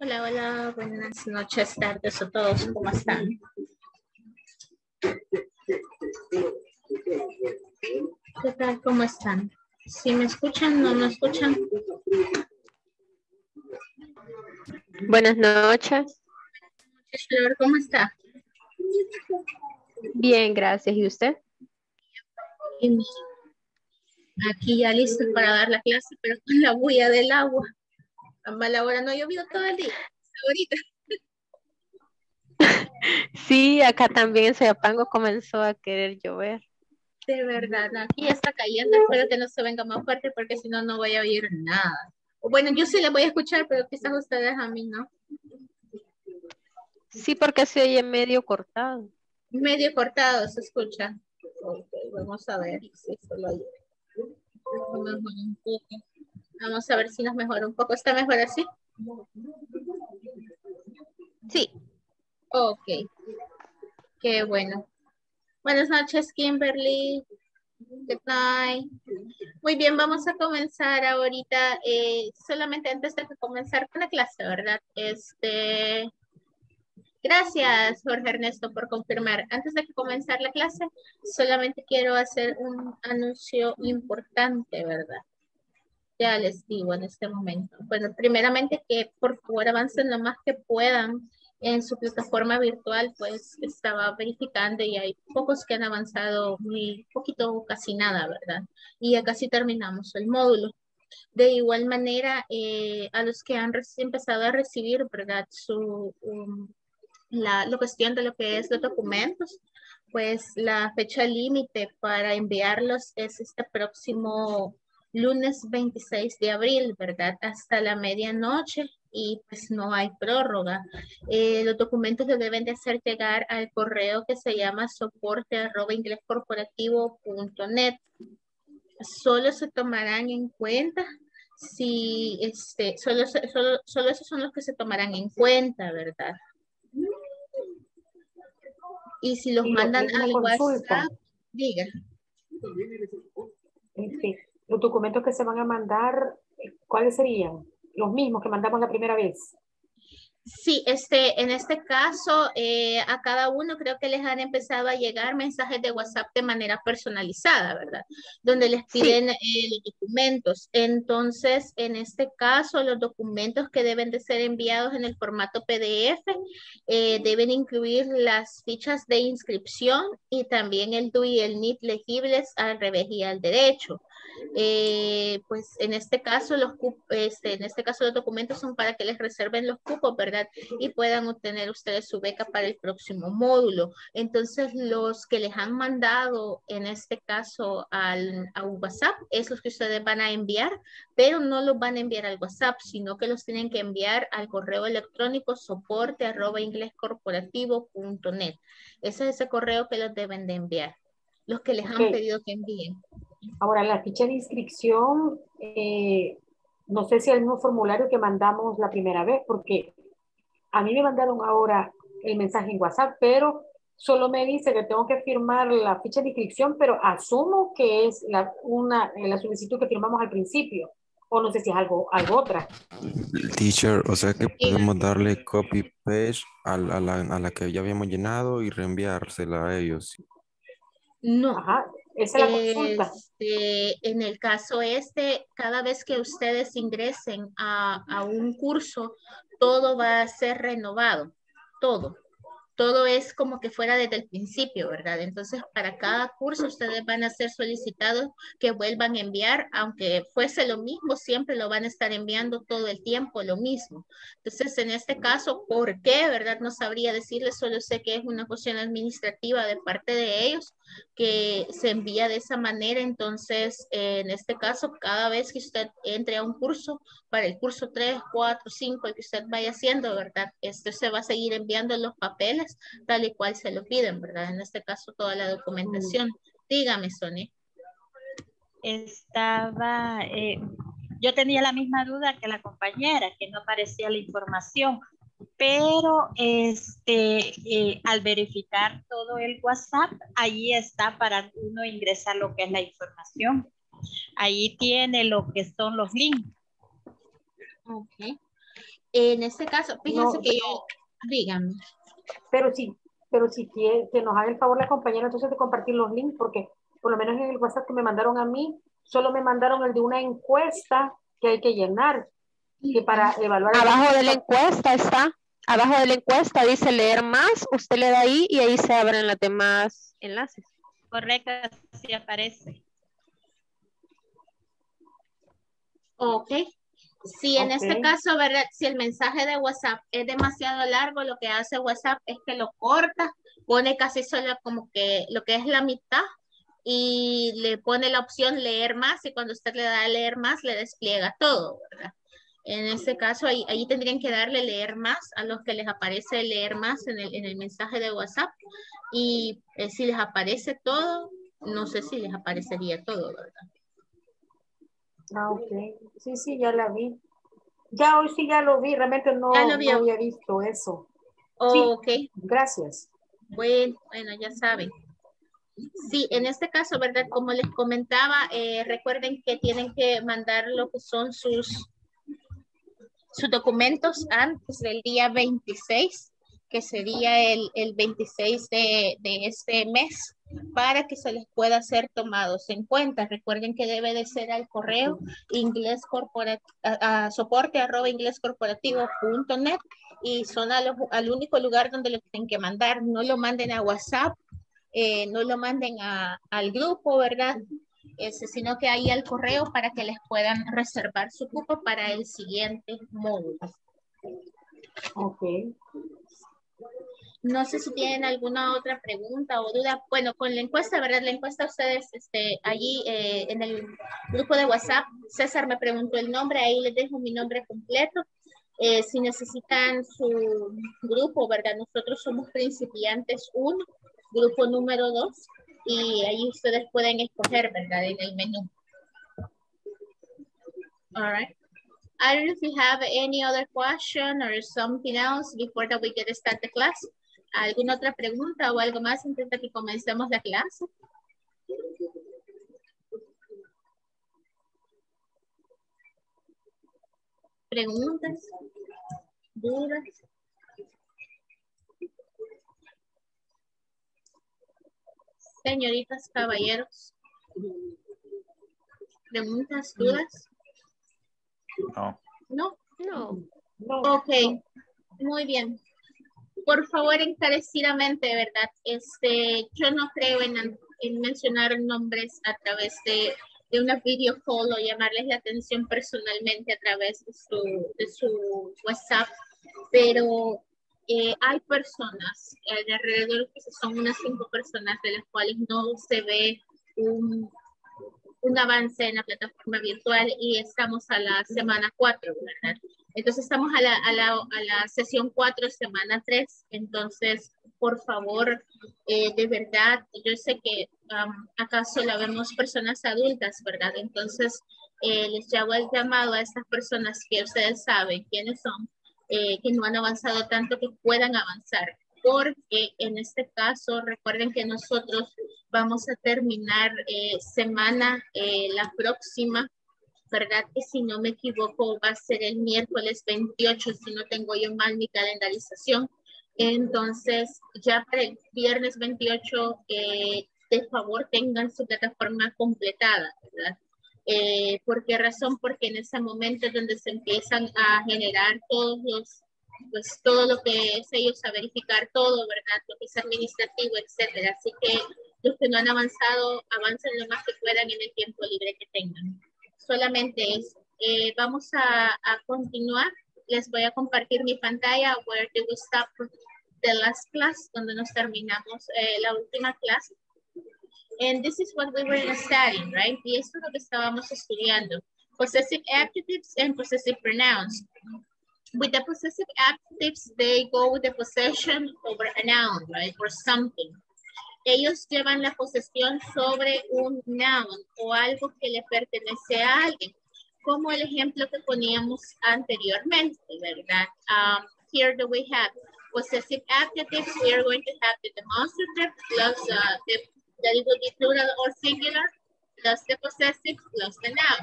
Hola, hola, buenas noches, tardes a todos, ¿cómo están? ¿Qué tal, cómo están? ¿Sí me escuchan, no me escuchan? Buenas noches. ¿Cómo está? Bien, gracias. ¿Y usted? Aquí ya listo para dar la clase, pero con la bulla del agua. A mala hora, no ha llovido todo el día. Ahorita. Sí, acá también en Soyapango comenzó a querer llover. De verdad, aquí está cayendo. Espero que no se venga más fuerte porque si no, no voy a oír nada. Bueno, yo sí les voy a escuchar, pero quizás ustedes a mí no. Sí, porque se oye medio cortado. Medio cortado, se escucha. Okay, vamos a ver si esto lo oye. Vamos a ver si nos mejora un poco. ¿Está mejor así? Sí. Ok. Qué bueno. Buenas noches, Kimberly. Good night. Muy bien, vamos a comenzar ahorita. Solamente antes de comenzar con la clase, ¿verdad? Gracias, Jorge Ernesto, por confirmar. Antes de comenzar la clase, solamente quiero hacer un anuncio importante, ¿verdad? Ya les digo en este momento. Bueno, primeramente que por favor avancen lo más que puedan en su plataforma virtual, pues estaba verificando y hay pocos que han avanzado muy poquito o casi nada, ¿verdad? Y ya casi terminamos el módulo. De igual manera, a los que han empezado a recibir, ¿verdad? Su, la cuestión de lo que es los documentos, pues la fecha límite para enviarlos es este próximo lunes 26 de abril, ¿verdad? Hasta la medianoche y pues no hay prórroga. Los documentos los deben de hacer llegar al correo que se llama soporte@inglescorporativo.net. Solo se tomarán en cuenta si, solo esos son los que se tomarán en cuenta, ¿verdad? Y si los mandan al WhatsApp, diga. Sí. Los documentos que se van a mandar, ¿cuáles serían? Los mismos que mandamos la primera vez. Sí, en este caso, a cada uno creo que les han empezado a llegar mensajes de WhatsApp de manera personalizada, ¿verdad? Donde les piden los documentos. Entonces, en este caso, los documentos que deben de ser enviados en el formato PDF deben incluir las fichas de inscripción y también el DUI y el NIT legibles al revés y al derecho. Pues en este caso los documentos son para que les reserven los cupos, ¿verdad? Y puedan obtener ustedes su beca para el próximo módulo. Entonces los que les han mandado en este caso a un WhatsApp es los que ustedes van a enviar, pero no los van a enviar al WhatsApp, sino que los tienen que enviar al correo electrónico soporte@inglescorporativo.net. Ese es el correo que los deben de enviar, los que les han pedido que envíen. Ahora, la ficha de inscripción, no sé si es el mismo formulario que mandamos la primera vez, porque a mí me mandaron ahora el mensaje en WhatsApp, pero solo me dice que tengo que firmar la ficha de inscripción, pero asumo que es la solicitud que firmamos al principio, o no sé si es algo otra. Teacher, o sea que podemos darle copy-paste a la que ya habíamos llenado y reenviársela a ellos. No. Ajá. Esa es la consulta. En el caso cada vez que ustedes ingresen a un curso, todo va a ser renovado, todo. Todo es como que fuera desde el principio, ¿verdad? Entonces, para cada curso ustedes van a ser solicitados que vuelvan a enviar, aunque fuese lo mismo, siempre lo van a estar enviando todo el tiempo, lo mismo. Entonces, en este caso, ¿por qué? ¿Verdad? No sabría decirles, solo sé que es una cuestión administrativa de parte de ellos que se envía de esa manera. Entonces, en este caso, cada vez que usted entre a un curso, para el curso 3, 4, 5, el que usted vaya haciendo, ¿verdad? Se va a seguir enviando los papeles tal y cual se lo piden, ¿verdad? En este caso, toda la documentación. Dígame, Sonia. Yo tenía la misma duda que la compañera, que no aparecía la información, pero al verificar todo el WhatsApp, ahí está para uno ingresar lo que es la información. Ahí tiene lo que son los links. Ok. En este caso, fíjense que yo, díganme. Pero si quieren, que nos haga el favor la compañera entonces de compartir los links, porque por lo menos en el WhatsApp que me mandaron a mí, solo me mandaron el de una encuesta que hay que llenar. Que para evaluar. Abajo de la encuesta está. Abajo de la encuesta dice leer más, usted le da ahí y ahí se abren los demás enlaces. Correcto, sí aparece. Ok. Si en este caso, ¿verdad? Si el mensaje de WhatsApp es demasiado largo, lo que hace WhatsApp es que lo corta, pone casi solo como que lo que es la mitad y le pone la opción leer más y cuando usted le da a leer más, le despliega todo, ¿verdad? En este caso, ahí tendrían que darle leer más a los que les aparece leer más en el mensaje de WhatsApp. Y si les aparece todo, no sé si les aparecería todo, ¿verdad? Ah, ok. Sí, sí, ya la vi. Ya hoy sí ya lo vi, realmente no había visto eso. Oh, sí, ok. Gracias. Bueno, ya saben. Sí, en este caso, ¿verdad? Como les comentaba, recuerden que tienen que mandar lo que son sus documentos antes del día 26, que sería el 26 de este mes, para que se les pueda ser tomados en cuenta. Recuerden que debe de ser al correo soporte@inglescorporativo.net y son al único lugar donde lo tienen que mandar. No lo manden a WhatsApp, no lo manden al grupo, ¿verdad? Sino que ahí al correo para que les puedan reservar su cupo para el siguiente módulo. Ok. No sé si tienen alguna otra pregunta o duda. Bueno, con la encuesta, ¿verdad? La encuesta ustedes, allí en el grupo de WhatsApp, César me preguntó el nombre, ahí les dejo mi nombre completo. Si necesitan su grupo, ¿verdad? Nosotros somos principiantes 1, grupo número 2. Y ahí ustedes pueden escoger, ¿verdad? En el menú. All right. I don't know if you have any other question or something else before that we get start the class. ¿Alguna otra pregunta o algo más antes de que comencemos la clase? ¿Preguntas? ¿Dudas? Señoritas, caballeros, preguntas, dudas. No. No. No. Ok, muy bien. Por favor, encarecidamente, ¿verdad? Yo no creo en mencionar nombres a través de una video call o llamarles la atención personalmente a través de su WhatsApp, pero... hay personas alrededor, son unas 5 personas de las cuales no se ve un avance en la plataforma virtual y estamos a la semana 4, ¿verdad? Entonces estamos a la sesión 4, semana 3. Entonces, por favor, de verdad, yo sé que acá solo vemos personas adultas, ¿verdad? Entonces, les hago el llamado a estas personas que ustedes saben quiénes son, que no han avanzado tanto, que puedan avanzar, porque en este caso recuerden que nosotros vamos a terminar semana la próxima, ¿verdad? Y si no me equivoco va a ser el miércoles 28, si no tengo yo mal mi calendarización. Entonces ya para el viernes 28 de favor tengan su plataforma completada, ¿verdad? ¿Por qué razón? Porque en ese momento es donde se empiezan a generar todo lo que es ellos a verificar todo, ¿verdad? Lo que es administrativo, etcétera. Así que los que no han avanzado, avancen lo más que puedan en el tiempo libre que tengan. Solamente eso. Vamos a continuar. Les voy a compartir mi pantalla, where do we stop the last class, donde nos terminamos la última clase. And this is what we were studying, right? Y esto es lo que estábamos estudiando. Possessive adjectives and possessive pronouns. With the possessive adjectives, they go with the possession over a noun, right? Or something. Ellos llevan la posesión sobre un noun o algo que le pertenece a alguien. Como el ejemplo que poníamos anteriormente, ¿verdad? Here do we have possessive adjectives. We are going to have the demonstrative plus that it will be plural or singular, plus the possessive, plus the noun.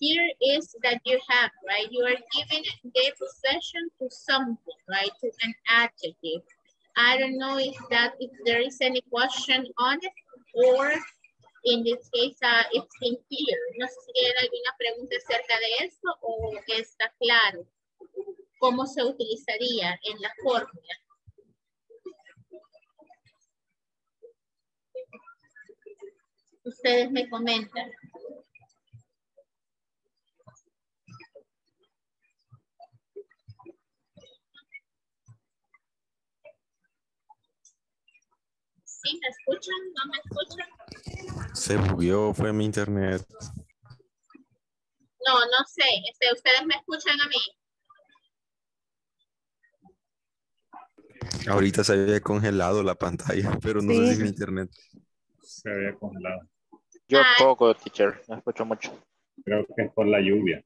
here is that you have, right? You are giving the possession to something, right? To an adjective. I don't know if there is any question on it, or in this case, it's in here. No sé si hay alguna pregunta acerca de esto o está claro cómo se utilizaría en la fórmula. Ustedes me comentan. ¿Sí? ¿Me escuchan? ¿No me escuchan? Se bugueó, fue mi internet. No, no sé. ¿Ustedes me escuchan a mí? Ahorita se había congelado la pantalla, pero no sé si mi internet se había congelado. Yo poco, teacher. No escucho mucho. Creo que es por la lluvia.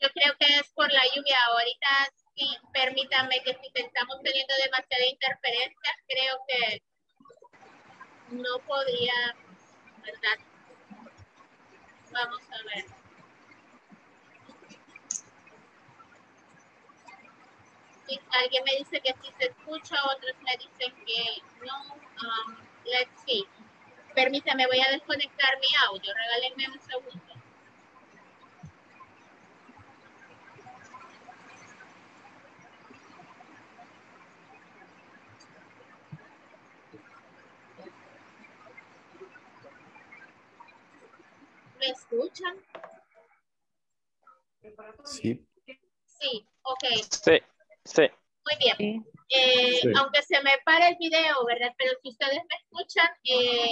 Yo creo que es por la lluvia. Ahorita... Sí, permítanme que si estamos teniendo demasiada interferencia, creo que no podría, ¿verdad? Vamos a ver. Sí, alguien me dice que sí se escucha, otros me dicen que no. Let's see. Permítame, voy a desconectar mi audio. Regálenme un segundo. ¿Me escuchan? Sí. Sí, ok. Sí, sí. Muy bien. Aunque se me para el video, ¿verdad? Pero si ustedes me escuchan,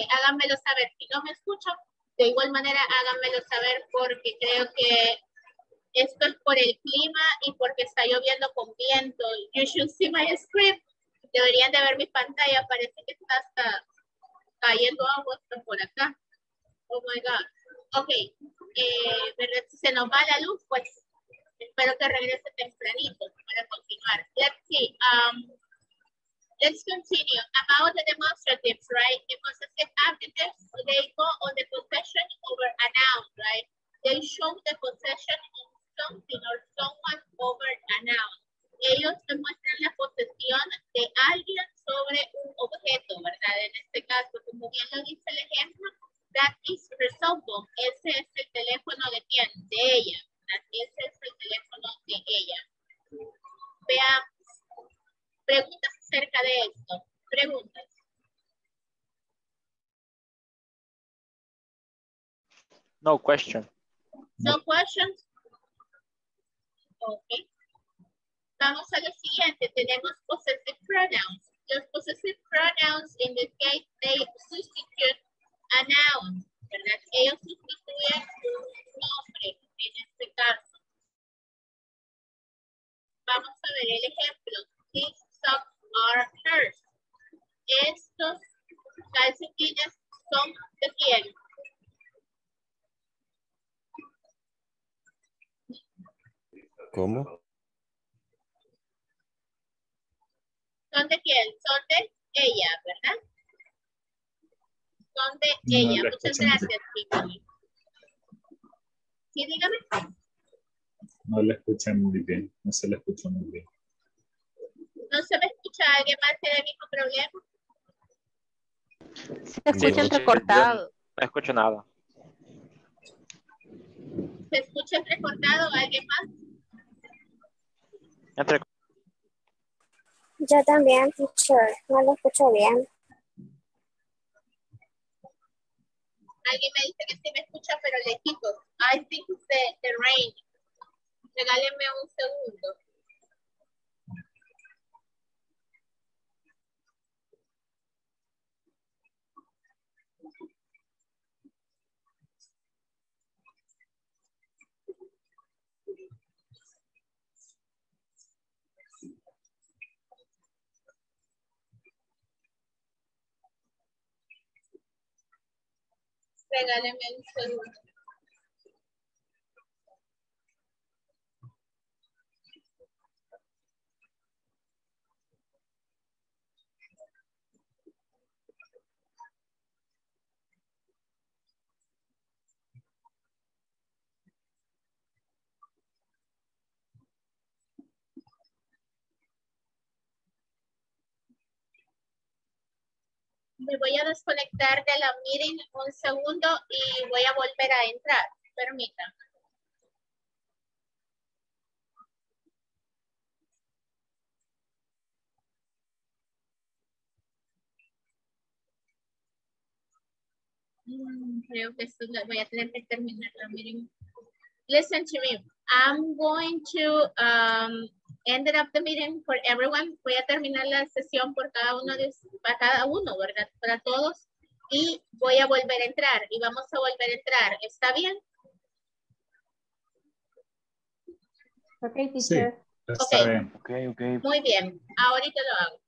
háganmelo saber. Si no me escuchan, de igual manera háganmelo saber, porque creo que esto es por el clima y porque está lloviendo con viento. You should see my script. Deberían de ver mi pantalla. Parece que está hasta cayendo agua por acá. Oh my God. Ok, ¿verdad? Si se nos va la luz, pues espero que regrese tempranito para continuar. Let's see. Let's continue. About the demonstratives, right? Demonstrative adjectives, they go on the possession over a noun, right? They show the possession of something or someone over a noun. Ellos demuestran la posesión de alguien sobre un objeto, ¿verdad? En este caso, como bien lo dice el ejemplo, that is her cell phone. Ese es el teléfono de quién? De ella. Ese es el teléfono de ella. Veamos. Preguntas acerca de esto. Preguntas. No question. No questions. Ok. Vamos a lo siguiente. Tenemos possessive pronouns. Los possessive pronouns, in this case, they substitute a noun, ¿verdad? Ellos sustituyen un nombre en este caso. Vamos a ver el ejemplo. These socks are hers. Estos calcetines son de quién. ¿Cómo? Son de quién, son de ella, ¿verdad? De ella. No, muchas gracias, Kimberly. Sí, dígame. No la escuché muy bien. No se la escucha muy bien. No se me escucha. ¿Alguien más tiene el mismo problema? Se escucha entrecortado. No escucho nada. ¿Se escucha entrecortado? ¿Alguien más? Yo también, teacher. No lo escucho bien. Alguien me dice que sí me escucha, pero lejitos. I think it's the rain. Regálenme un segundo. Regáleme un segundo. Me voy a desconectar de la meeting un segundo y voy a volver a entrar. Permítanme. Creo que esto voy a tener que terminar la meeting. Listen to me. I'm going to end up the meeting for everyone. Voy a terminar la sesión por cada uno, ¿verdad? Para todos. Y voy a volver a entrar. Y vamos a volver a entrar. ¿Está bien? Ok, teacher. Sí, está bien. Okay. Muy bien. Ahorita lo hago.